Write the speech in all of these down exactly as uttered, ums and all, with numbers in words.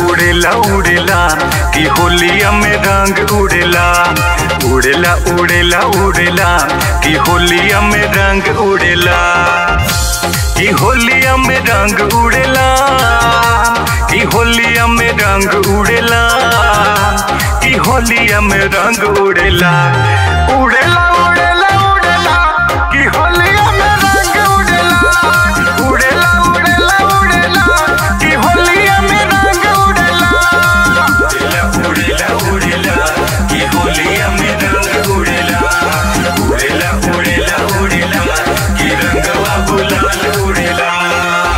उड़ेला उड़ेला कि होलिया में रंग उड़ेला। उड़ेला उड़ेला उड़ेला कि होलिया में रंग उड़ेला। कि होलिया में रंग उड़ेला। कि होलिया में रंग उड़ेला। कि होलिया में रंग उड़ेला। उड़ेला उड़ेला उड़ेला कि होलिया में रंग उड़ेला। उड़ेला उड़ेला उड़ेला कि होलिया में रंग उड़ेला। उड़ेला उड़ेला कि होलिया में रंग उड़ेला। उड़ेला उड़ेला उड़ेला कि रंगवा गुलाल उड़ेला।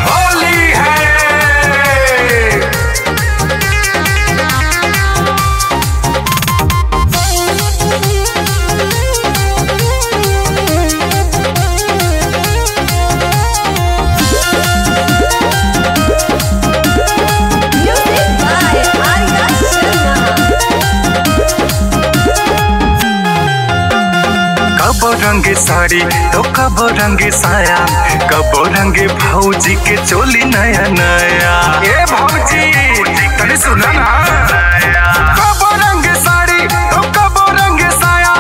होली है कबो रंगे साड़ी तो कबो रंगे साया। कबो रंगे भौजी के चोली नया नया। ए भौजी तनी सुना ना। कबो रंगे साड़ी तो कबो रंगे साया।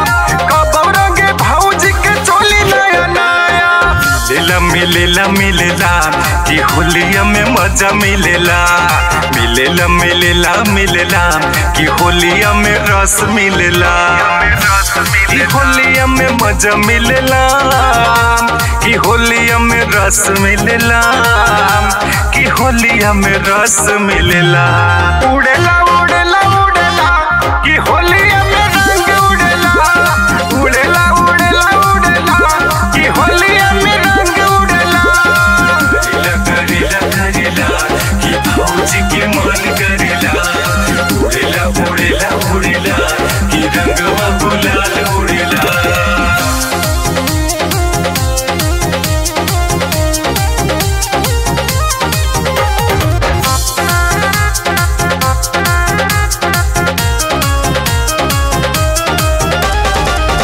कबो रंगे भौजी के चोली नया नया। लेला मिलेला मिलेला कि होलिया में मजा मिलेला। मिलेला मिलेला मिलेला कि होलिया में रस मिलेला। कि होलिया में मजा मिलेला। कि होलिया में रस मिलेला। कि होलिया में रस मिलेला। उड़ेला उड़ेला उड़ेला कि होलिया में रंग उड़ेला। उड़ेला उड़ेला उड़ेला कि होलिया में रंग उड़ेला। करेला करेला करेला कि भौजी के मन करेला। उड़ेला उड़ेला उड़ेला कि रंगवा गुलाल उड़ेला।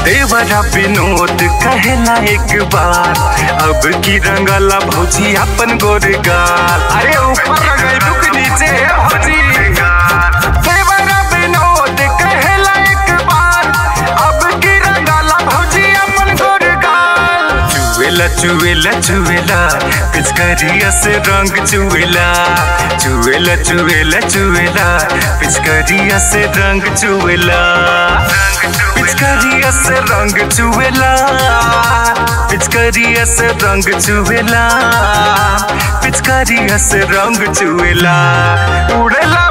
देवरा विनोद कहला एक बार अब की रंगला भौजी अपन गोरगाल। अरे ऊपर रंगल के नीचे भौजी। देवरा विनोद कहला एक बार अब की रंगला भौजी अपन गोरगाल। चुवेला चुवेला चुवेला पिचकारिया से रंग चुवेला। चुवेला चुवेला चुवेला पिचकारिया से रंग चुवेला। पिचकारिया से रंग चुवेला। पिचकारिया से रंग चुवेला। पिचकारिया से रंग चुवेला। उड़ेला।